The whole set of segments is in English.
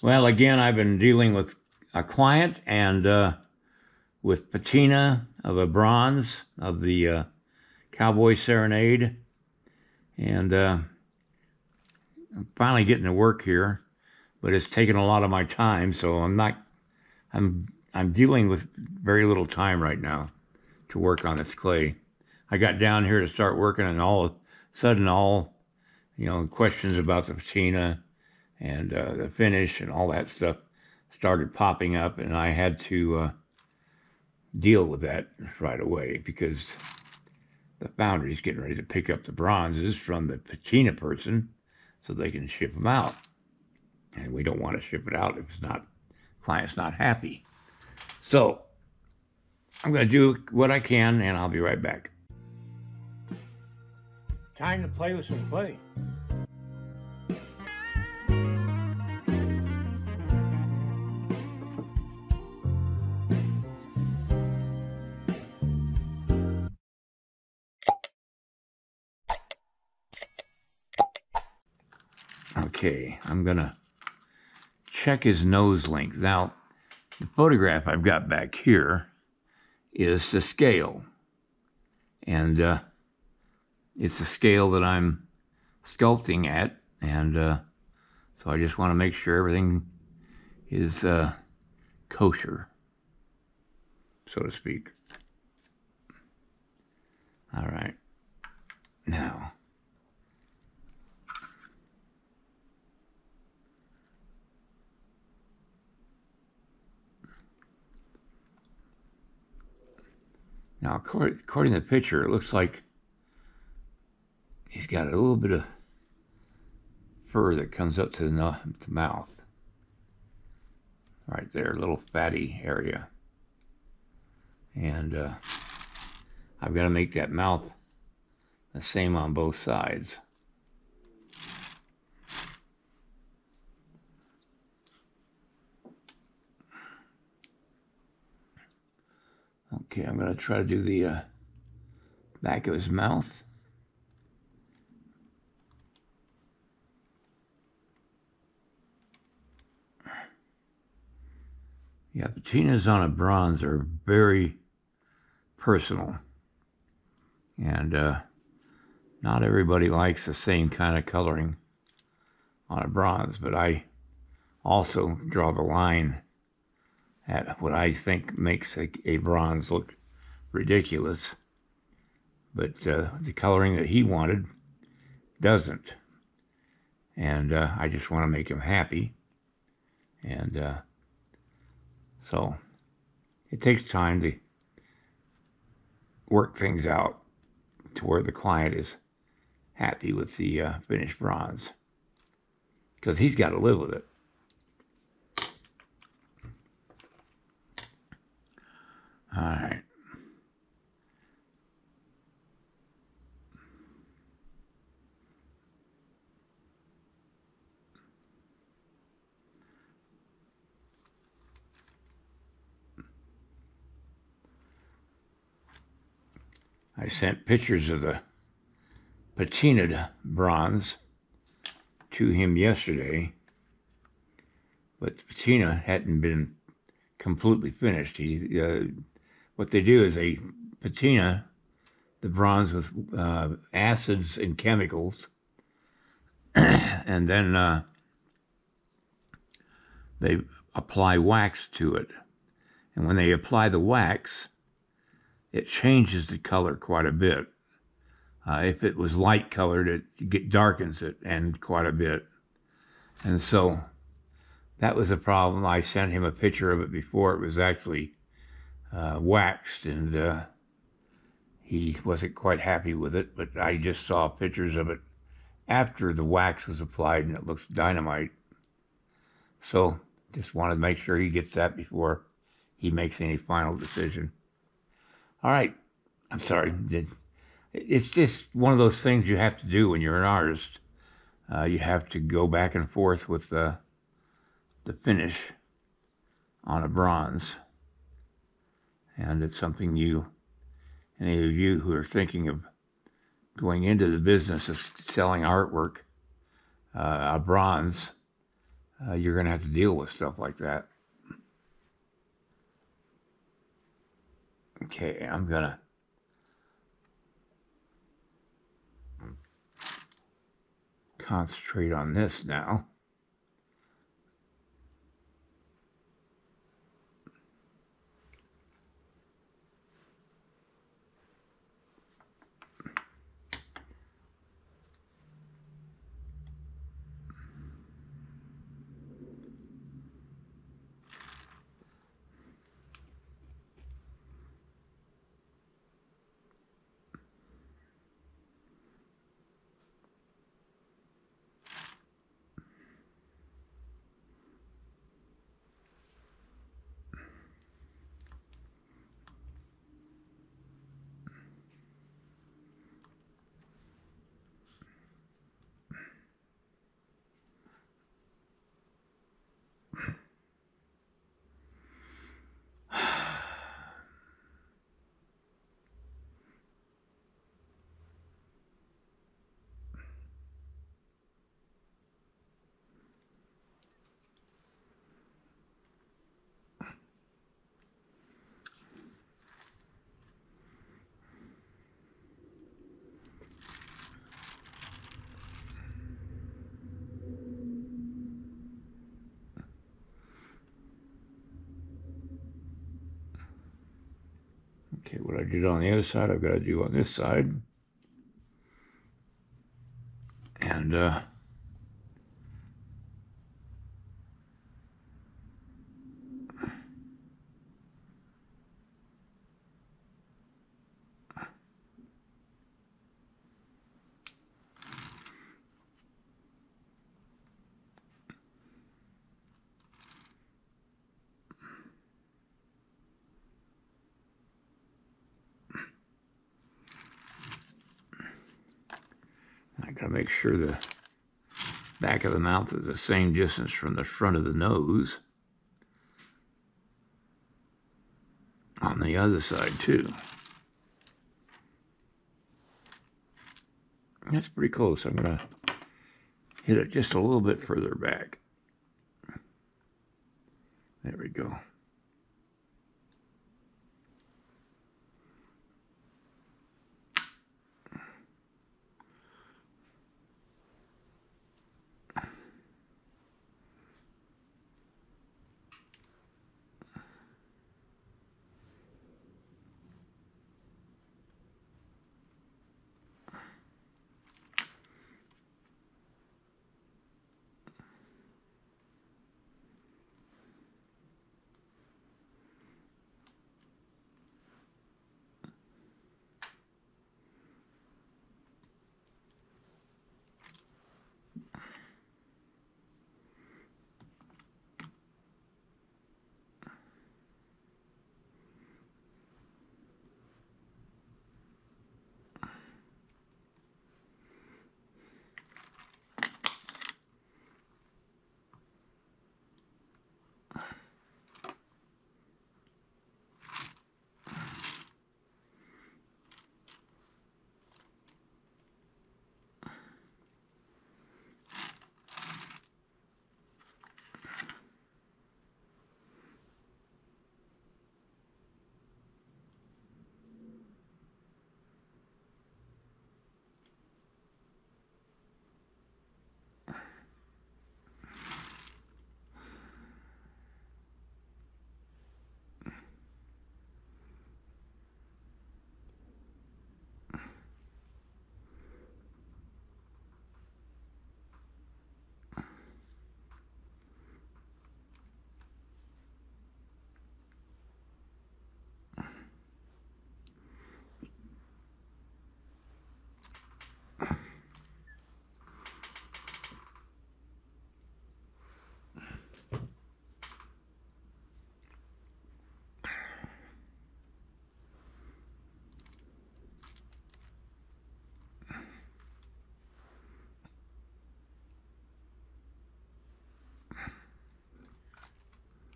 Well, again, I've been dealing with a client and with patina of a bronze of the Cowboy Serenade, and I'm finally getting to work here, but it's taken a lot of my time, so I'm dealing with very little time right now to work on this clay. I got down here to start working, and all of a sudden, all questions about the patina and the finish and all that stuff started popping up, and I had to deal with that right away because the foundry's getting ready to pick up the bronzes from the patina person so they can ship them out, and we don't want to ship it out if it's not, client's not happy. So I'm going to do what I can, and I'll be right back. Time to play with some clay. Okay, I'm gonna check his nose length. Now, the photograph I've got back here is the scale, and it's the scale that I'm sculpting at, and so I just want to make sure everything is kosher, so to speak. All right, now according to the picture, it looks like he's got a little bit of fur that comes up to the mouth. Right there, a little fatty area. And I've got to make that mouth the same on both sides. Okay, I'm going to try to do the back of his mouth. Yeah, patinas on a bronze are very personal, and not everybody likes the same kind of coloring on a bronze, but I also draw the line at what I think makes a bronze look ridiculous, but the coloring that he wanted doesn't, and I just want to make him happy, and so it takes time to work things out to where the client is happy with the finished bronze, because he's got to live with it. All right. I sent pictures of the patinaed bronze to him yesterday, but the patina hadn't been completely finished. He what they do is they patina the bronze with acids and chemicals, and then they apply wax to it. And when they apply the wax, it changes the color quite a bit. If it was light colored, it darkens it and quite a bit. And so that was a problem. I sent him a picture of it before it was actually waxed, and he wasn't quite happy with it, but I just saw pictures of it after the wax was applied, and it looks dynamite. So just wanted to make sure he gets that before he makes any final decision. All right, I'm sorry. It's just one of those things you have to do when you're an artist. You have to go back and forth with the finish on a bronze. And it's something any of you who are thinking of going into the business of selling artwork, a bronze you're going to have to deal with stuff like that. Okay, I'm going to concentrate on this now. Okay, what I did on the other side, I've got to do on this side. And, make sure the back of the mouth is the same distance from the front of the nose on the other side too. That's pretty close. I'm going to hit it just a little bit further back. There we go.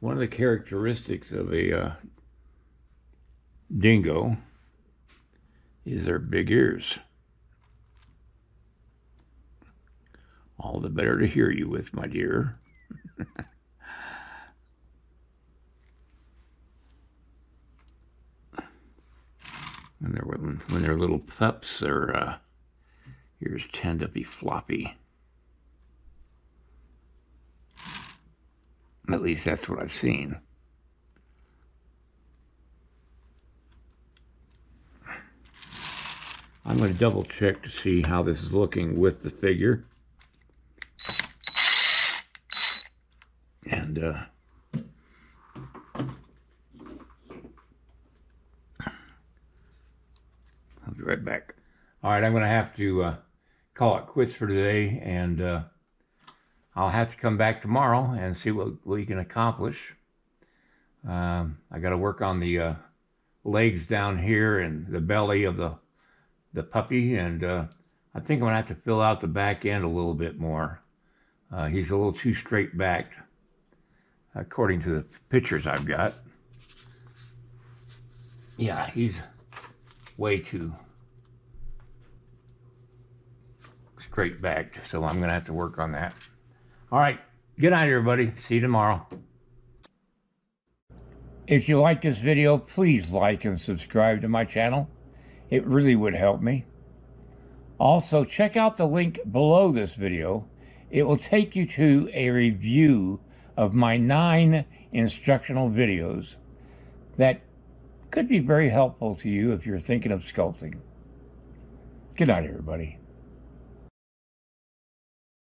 One of the characteristics of a dingo is their big ears. All the better to hear you with, my dear. When they're little pups, their ears tend to be floppy. At least that's what I've seen. I'm going to double check to see how this is looking with the figure. And I'll be right back. All right, I'm going to have to call it quits for today, and I'll have to come back tomorrow and see what we can accomplish. I got to work on the legs down here and the belly of the puppy, and I think I'm going to have to fill out the back end a little bit more. He's a little too straight backed, according to the pictures I've got. Yeah, he's way too straight backed, so I'm going to have to work on that. All right, good night, everybody. See you tomorrow. If you like this video, please like and subscribe to my channel. It really would help me. Also, check out the link below this video. It will take you to a review of my 9 instructional videos that could be very helpful to you if you're thinking of sculpting. Good night, everybody.